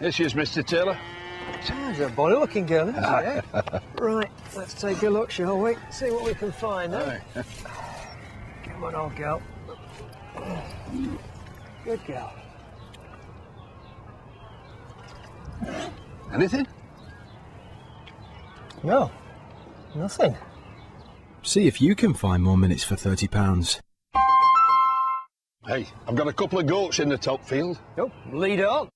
This is Mr. Taylor. She's a bonny looking girl, isn't she? Eh? Right, let's take a look, shall we? See what we can find, eh? Come on, old girl. Good girl. Anything? No, nothing. See if you can find more minutes for £30. Hey, I've got a couple of goats in the top field. Oh, lead on.